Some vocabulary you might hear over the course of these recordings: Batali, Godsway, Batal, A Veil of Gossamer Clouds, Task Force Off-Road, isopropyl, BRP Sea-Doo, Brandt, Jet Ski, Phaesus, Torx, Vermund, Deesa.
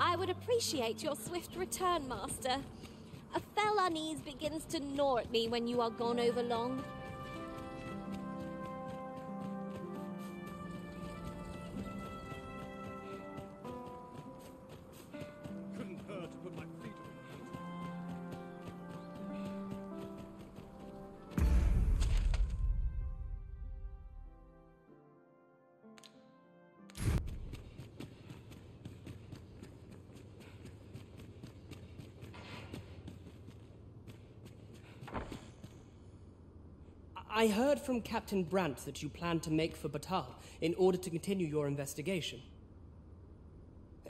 I would appreciate your swift return, Master. A fell unease begins to gnaw at me when you are gone over long. I heard from Captain Brandt that you planned to make for Batal in order to continue your investigation.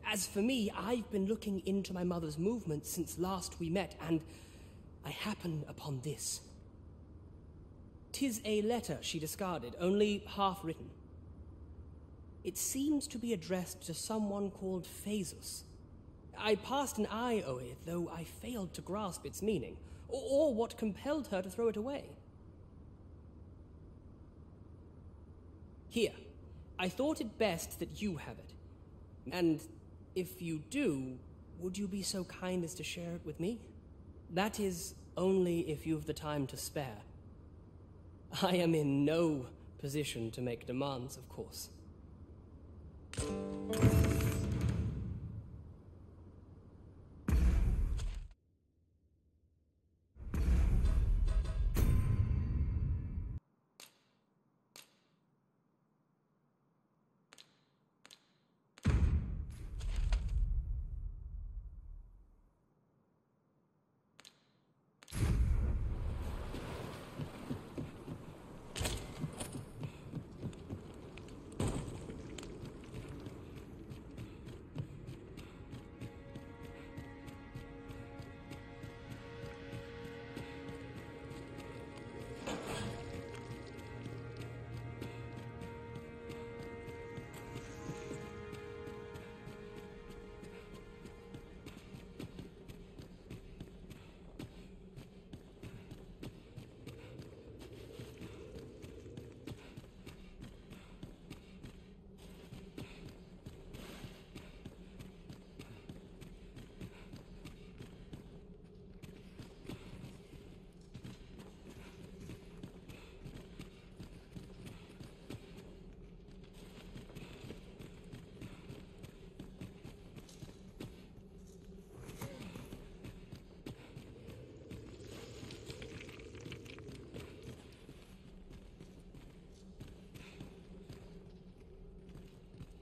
As for me, I've been looking into my mother's movements since last we met, and I happen upon this. 'Tis a letter she discarded, only half written. It seems to be addressed to someone called Phaesus. I passed an eye o'er it, though I failed to grasp its meaning, or what compelled her to throw it away. Here, I thought it best that you have it. And if you do, would you be so kind as to share it with me? That is only if you've the time to spare. I am in no position to make demands, of course.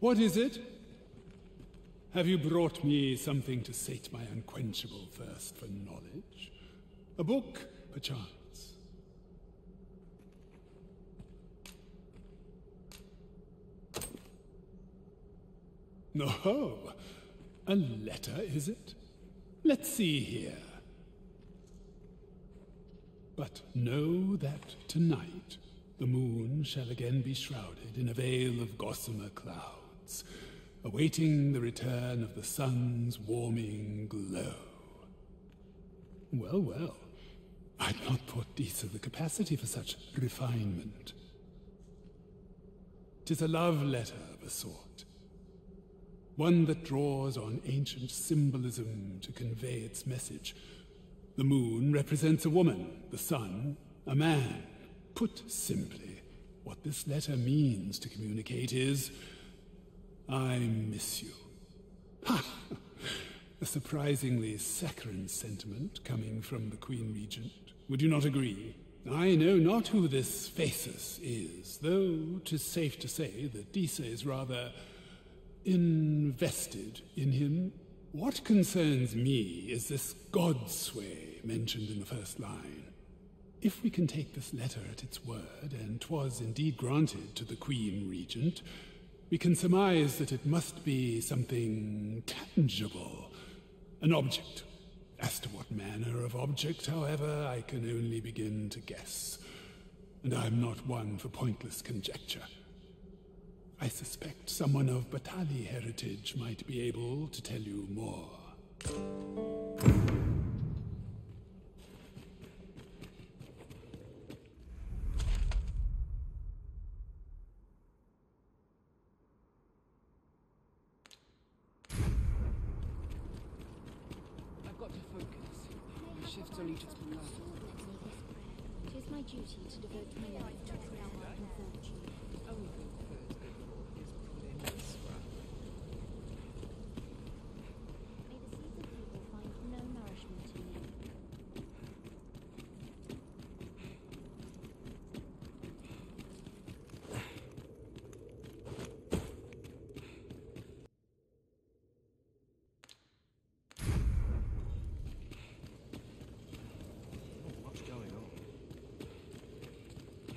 What is it? Have you brought me something to sate my unquenchable thirst for knowledge? A book, perchance? No, a letter, is it? Let's see here. But know that tonight the moon shall again be shrouded in a veil of gossamer clouds, awaiting the return of the sun's warming glow. Well, well, I'd not thought Deesa the capacity for such refinement. 'Tis a love letter of a sort, one that draws on ancient symbolism to convey its message. The moon represents a woman, the sun, a man. Put simply, what this letter means to communicate is, I miss you. Ha! A surprisingly saccharine sentiment coming from the Queen Regent. Would you not agree? I know not who this Phaesus is, though 'tis safe to say that Deesa is rather invested in him. What concerns me is this Godsway mentioned in the first line. If we can take this letter at its word, and 'twas indeed granted to the Queen Regent, we can surmise that it must be something tangible, an object. As to what manner of object, however, I can only begin to guess, and I'm not one for pointless conjecture. I suspect someone of Batali heritage might be able to tell you more. have deleted my life. It is my duty to devote my life to its realm and fortune.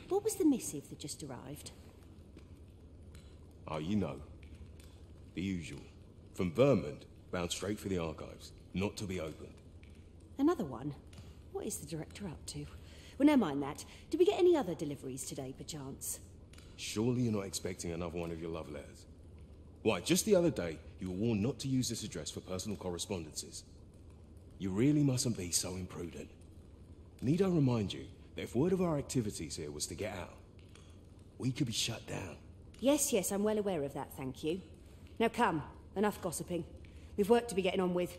What was the missive that just arrived? Oh, you know. The usual. From Vermund, bound straight for the archives. Not to be opened. Another one? What is the director up to? Well, never mind that. Did we get any other deliveries today, perchance? Surely you're not expecting another one of your love letters. Why, just the other day, you were warned not to use this address for personal correspondences. You really mustn't be so imprudent. Need I remind you? If word of our activities here was to get out, we could be shut down. Yes, yes, I'm well aware of that, thank you. Now come, enough gossiping. We've work to be getting on with.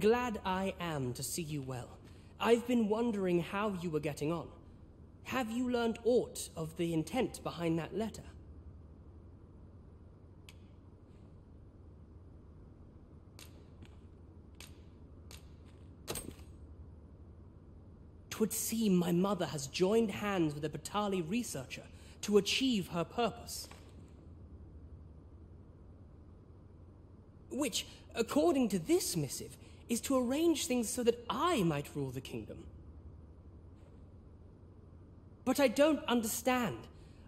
Glad I am to see you well. I've been wondering how you were getting on. Have you learned aught of the intent behind that letter? T'would seem my mother has joined hands with a Batali researcher to achieve her purpose. Which, according to this missive, is to arrange things so that I might rule the kingdom. But I don't understand.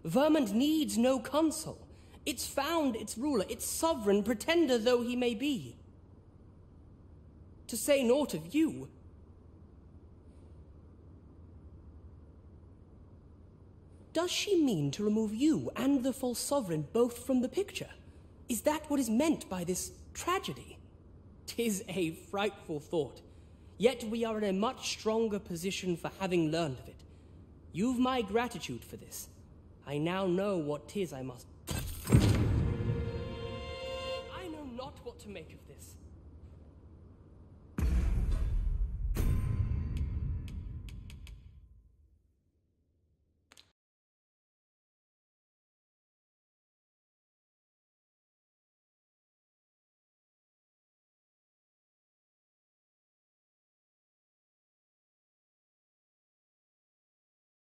Vermund needs no consul. It's found its ruler, its sovereign, pretender though he may be. To say naught of you. Does she mean to remove you and the false sovereign both from the picture? Is that what is meant by this tragedy? 'Tis a frightful thought, yet we are in a much stronger position for having learned of it. You've my gratitude for this. I now know what 'tis I must... I know not what to make of this.